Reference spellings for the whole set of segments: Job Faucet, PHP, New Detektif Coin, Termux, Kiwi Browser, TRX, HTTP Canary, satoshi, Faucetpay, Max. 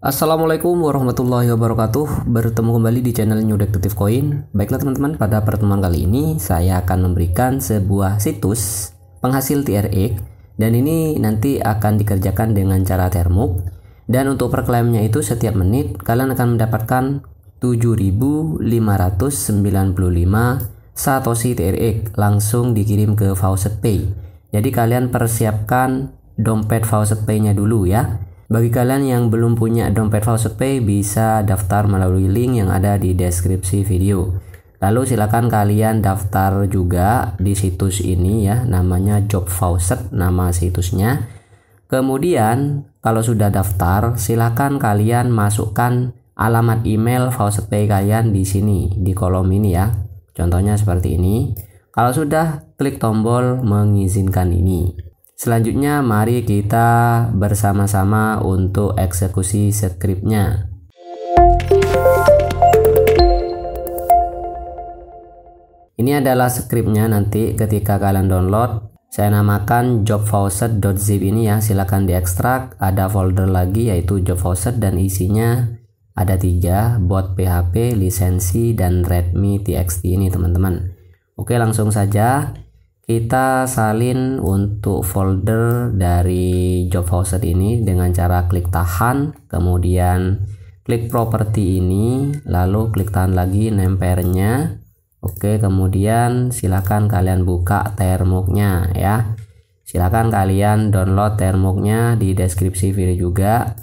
Assalamualaikum warahmatullahi wabarakatuh. Bertemu kembali di channel New Detektif Coin. Baiklah teman-teman, pada pertemuan kali ini saya akan memberikan sebuah situs penghasil TRX, dan ini nanti akan dikerjakan dengan cara Termux. Dan untuk perklaimnya itu setiap menit kalian akan mendapatkan 7.595 satoshi TRX langsung dikirim ke Faucetpay. Jadi kalian persiapkan dompet Faucetpay-nya dulu ya. Bagi kalian yang belum punya dompet Faucetpay, bisa daftar melalui link yang ada di deskripsi video. Lalu silakan kalian daftar juga di situs ini ya, namanya Job Faucet nama situsnya. Kemudian kalau sudah daftar, silakan kalian masukkan alamat email Faucetpay kalian di sini di kolom ini ya. Contohnya seperti ini. Kalau sudah, klik tombol mengizinkan ini. Selanjutnya mari kita bersama-sama untuk eksekusi skripnya. Ini adalah skripnya nanti ketika kalian download. Saya namakan jobfaucet.zip ini ya, silakan diekstrak. Ada folder lagi yaitu jobfaucet dan isinya ada 3, bot PHP, lisensi, dan readme txt ini teman-teman. Oke, langsung saja kita salin untuk folder dari Job Faucet ini dengan cara klik tahan, kemudian klik properti ini, lalu klik tahan lagi name pair-nya. Oke, kemudian silakan kalian buka Termux-nya ya. Silakan kalian download Termux-nya di deskripsi video juga.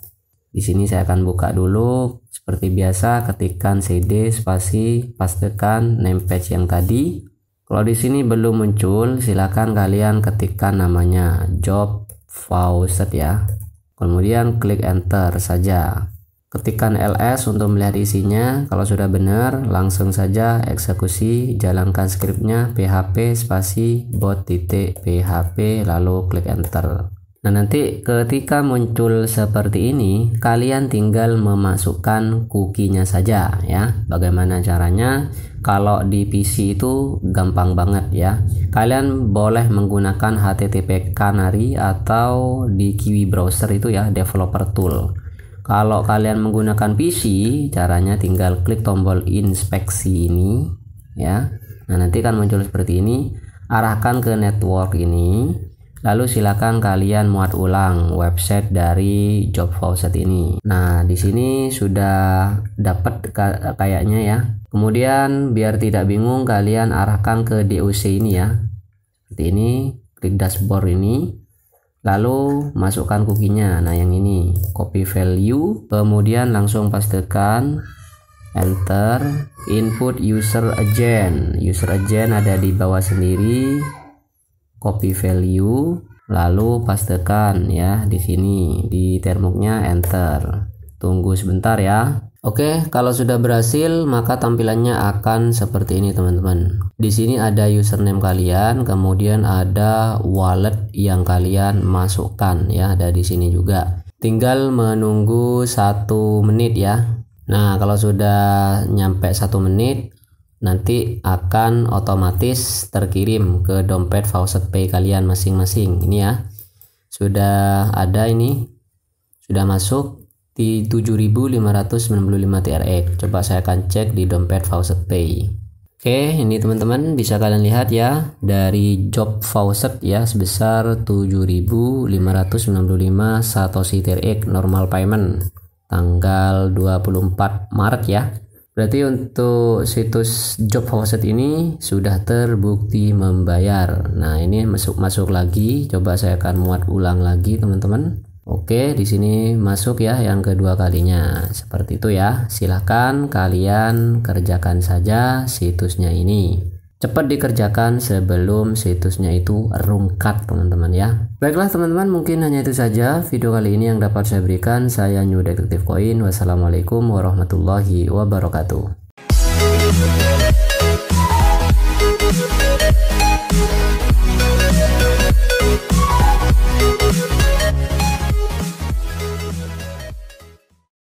Di sini saya akan buka dulu seperti biasa, ketikkan cd spasi pastekan name page yang tadi. Kalau di sini belum muncul, silakan kalian ketikkan namanya Job Faucet ya. Kemudian klik enter saja. Ketikkan ls untuk melihat isinya. Kalau sudah benar, langsung saja eksekusi, jalankan skripnya php spasi bot titik php lalu klik enter. Nah, nanti ketika muncul seperti ini, kalian tinggal memasukkan kukinya saja ya. Bagaimana caranya? Kalau di PC itu gampang banget ya. Kalian boleh menggunakan HTTP Canary atau di Kiwi Browser itu ya, developer tool. Kalau kalian menggunakan PC, caranya tinggal klik tombol inspeksi ini ya. Nah, nanti kan muncul seperti ini. Arahkan ke network ini. Lalu silakan kalian muat ulang website dari Job Faucet ini. Nah, di sini sudah dapat kayaknya ya. Kemudian biar tidak bingung, kalian arahkan ke DOC ini ya. Seperti ini, klik dashboard ini. Lalu masukkan cookienya. Nah, yang ini, copy value, kemudian langsung pastekan enter. Input user agent. User agent ada di bawah sendiri. Copy value lalu pastekan ya di sini di Termux-nya enter. Tunggu sebentar ya. Oke, kalau sudah berhasil maka tampilannya akan seperti ini teman-teman. Di sini ada username kalian, kemudian ada wallet yang kalian masukkan ya, ada di sini juga. Tinggal menunggu 1 menit ya. Nah, kalau sudah nyampe 1 menit, nanti akan otomatis terkirim ke dompet Faucetpay kalian masing-masing ini ya. Sudah ada ini, sudah masuk di 7.595 TRX. Coba saya akan cek di dompet Faucetpay. Oke, ini teman-teman bisa kalian lihat ya, dari Job Faucet ya sebesar 7.595 satoshi TRX normal payment tanggal 24 Maret ya. Berarti untuk situs Job Faucet ini sudah terbukti membayar. Nah, ini masuk lagi. Coba saya akan muat ulang lagi, teman-teman. Oke, di sini masuk ya yang kedua kalinya. Seperti itu ya. Silahkan kalian kerjakan saja situsnya ini. Cepat dikerjakan sebelum situsnya itu rungkat, teman-teman ya. Baiklah teman-teman, mungkin hanya itu saja video kali ini yang dapat saya berikan. Saya New Detektif Coin. Wassalamualaikum warahmatullahi wabarakatuh.